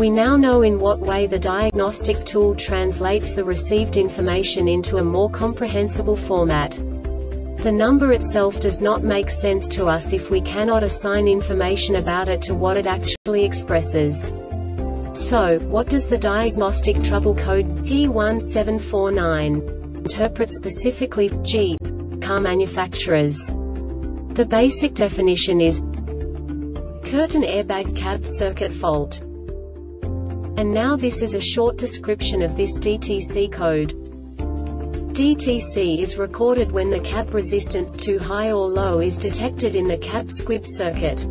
We now know in what way the diagnostic tool translates the received information into a more comprehensible format. The number itself does not make sense to us if we cannot assign information about it to what it actually expresses. So, what does the diagnostic trouble code P1749 interpret specifically for Jeep car manufacturers? The basic definition is curtain airbag CAB circuit fault. And now this is a short description of this DTC code. DTC is recorded when the CAB resistance too high or low is detected in the CAB squib circuit.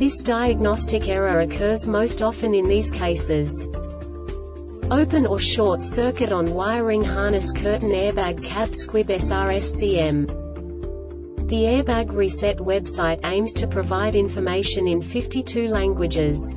This diagnostic error occurs most often in these cases: open or short circuit on wiring harness curtain airbag CAB squib SRSCM. The Airbag Reset website aims to provide information in 52 languages.